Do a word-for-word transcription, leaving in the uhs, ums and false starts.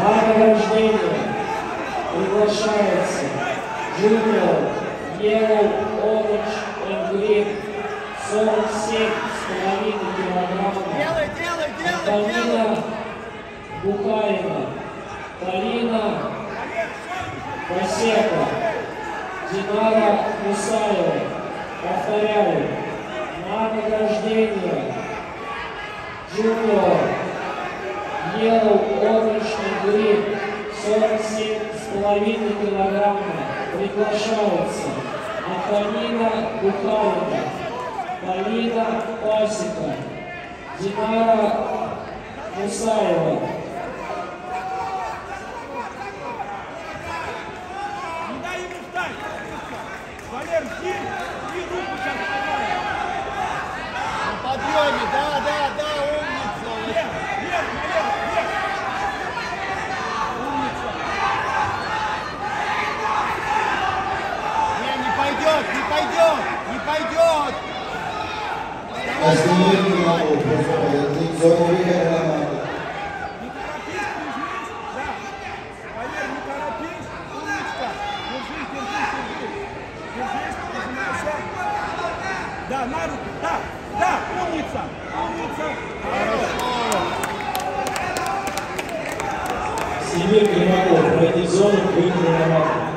Дата рождения приглашается Джуниор Геру Омич Энгвири, сорок семь с половиной килограммов. Талина Бухарина, Талина Пасека, Динара Мусаева. Повторяю, дата рождения Джуниор Геру Омич Энгвири, сорок семь с половиной килограммов, приглашаются Антонина Буханова, Талина Пасека, Динара Мусаева. Не дай ему встать! Валер, жди! Жди руку сейчас! На подъеме, да, да, да, умница! Нет, нет, Валер! Не пойдет, не пойдет! Остановить не могу, просто я забываю гранату. Не торопись, держись! Да! Валер, не торопись! Умничка! Держись, держись, держись! Держись, нажимайся! Да, на руку! Да! Да! Умница! Умница! Хорошо! Семерка не могу, пройди зону, выйди на гранату.